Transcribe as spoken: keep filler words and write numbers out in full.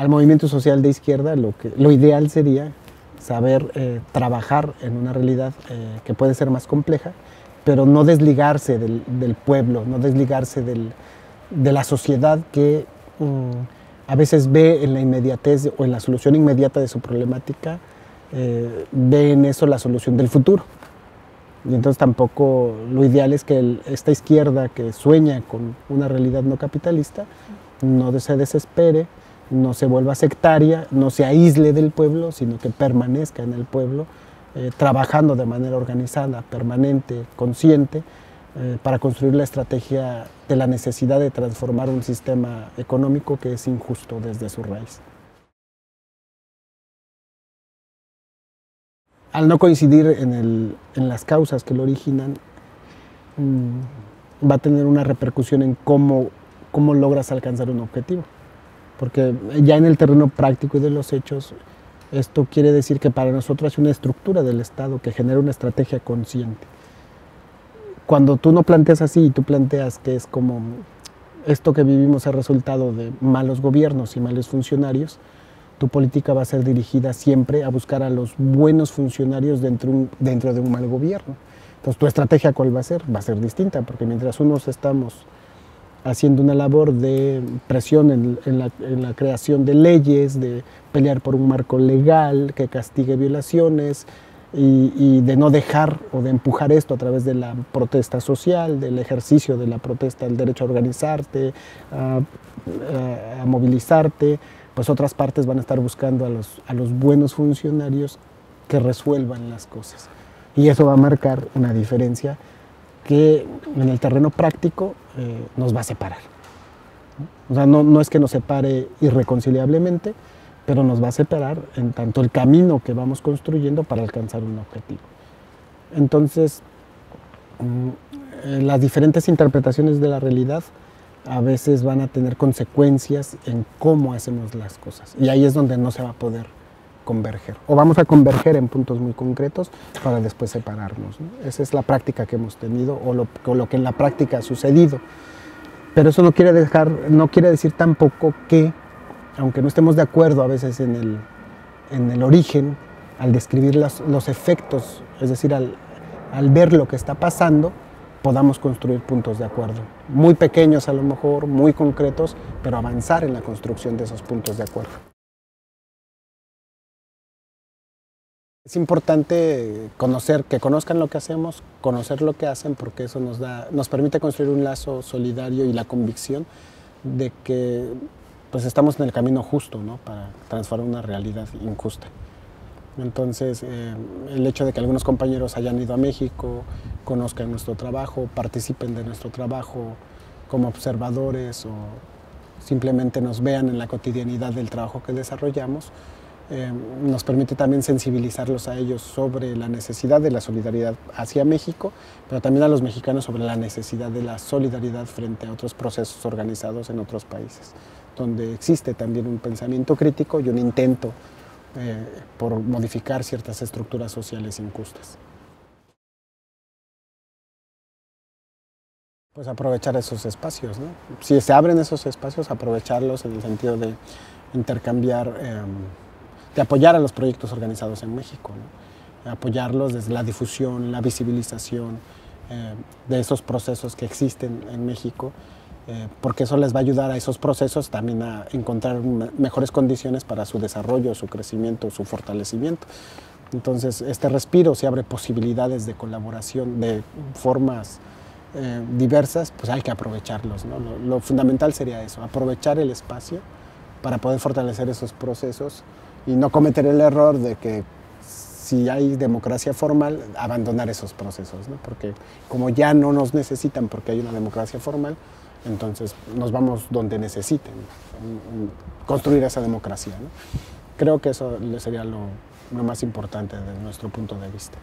al movimiento social de izquierda, lo, que, lo ideal sería saber eh, trabajar en una realidad eh, que puede ser más compleja, pero no desligarse del, del pueblo, no desligarse del, de la sociedad que um, a veces ve en la inmediatez o en la solución inmediata de su problemática, eh, ve en eso la solución del futuro. Y entonces tampoco lo ideal es que el, esta izquierda que sueña con una realidad no capitalista no se desespere, no se vuelva sectaria, no se aísle del pueblo, sino que permanezca en el pueblo, eh, trabajando de manera organizada, permanente, consciente, eh, para construir la estrategia de la necesidad de transformar un sistema económico que es injusto desde su raíz. Al no coincidir en, el, en las causas que lo originan, mmm, va a tener una repercusión en cómo, cómo logras alcanzar un objetivo. Porque ya en el terreno práctico y de los hechos, esto quiere decir que para nosotros es una estructura del Estado que genera una estrategia consciente. Cuando tú no planteas así y tú planteas que es como esto que vivimos es resultado de malos gobiernos y malos funcionarios, tu política va a ser dirigida siempre a buscar a los buenos funcionarios dentro, un, dentro de un mal gobierno. Entonces, ¿tu estrategia cuál va a ser? Va a ser distinta, porque mientras unos estamos haciendo una labor de presión en, en, la, en la creación de leyes, de pelear por un marco legal que castigue violaciones y, y de no dejar o de empujar esto a través de la protesta social, del ejercicio de la protesta, el derecho a organizarte, a, a, a movilizarte, pues otras partes van a estar buscando a los, a los buenos funcionarios que resuelvan las cosas. Y eso va a marcar una diferencia que en el terreno práctico eh, nos va a separar. O sea, no, no es que nos separe irreconciliablemente, pero nos va a separar en tanto el camino que vamos construyendo para alcanzar un objetivo. Entonces, eh, las diferentes interpretaciones de la realidad a veces van a tener consecuencias en cómo hacemos las cosas. Y ahí es donde no se va a poder converger. O vamos a converger en puntos muy concretos para después separarnos, ¿no? Esa es la práctica que hemos tenido o lo, o lo que en la práctica ha sucedido. Pero eso no quiere, dejar, no quiere decir tampoco que, aunque no estemos de acuerdo a veces en el, en el origen, al describir los, los efectos, es decir, al, al ver lo que está pasando, podamos construir puntos de acuerdo, muy pequeños a lo mejor, muy concretos, pero avanzar en la construcción de esos puntos de acuerdo. Es importante conocer, que conozcan lo que hacemos, conocer lo que hacen, porque eso nos da, nos permite construir un lazo solidario y la convicción de que pues, estamos en el camino justo, ¿no? Para transformar una realidad injusta. Entonces, eh, el hecho de que algunos compañeros hayan ido a México, conozcan nuestro trabajo, participen de nuestro trabajo como observadores o simplemente nos vean en la cotidianidad del trabajo que desarrollamos, eh, nos permite también sensibilizarlos a ellos sobre la necesidad de la solidaridad hacia México, pero también a los mexicanos sobre la necesidad de la solidaridad frente a otros procesos organizados en otros países, donde existe también un pensamiento crítico y un intento Eh, por modificar ciertas estructuras sociales injustas. Pues aprovechar esos espacios, ¿no? Si se abren esos espacios, aprovecharlos en el sentido de intercambiar, eh, de apoyar a los proyectos organizados en México, ¿no? Apoyarlos desde la difusión, la visibilización eh, de esos procesos que existen en México, Eh, porque eso les va a ayudar a esos procesos también a encontrar mejores condiciones para su desarrollo, su crecimiento, su fortalecimiento. Entonces, este respiro, si abre posibilidades de colaboración de formas eh, diversas, pues hay que aprovecharlos, ¿no? Lo, lo fundamental sería eso, aprovechar el espacio para poder fortalecer esos procesos y no cometer el error de que si hay democracia formal, abandonar esos procesos, ¿no? Porque como ya no nos necesitan porque hay una democracia formal, entonces nos vamos donde necesiten construir esa democracia, ¿no? Creo que eso sería lo, lo más importante desde nuestro punto de vista.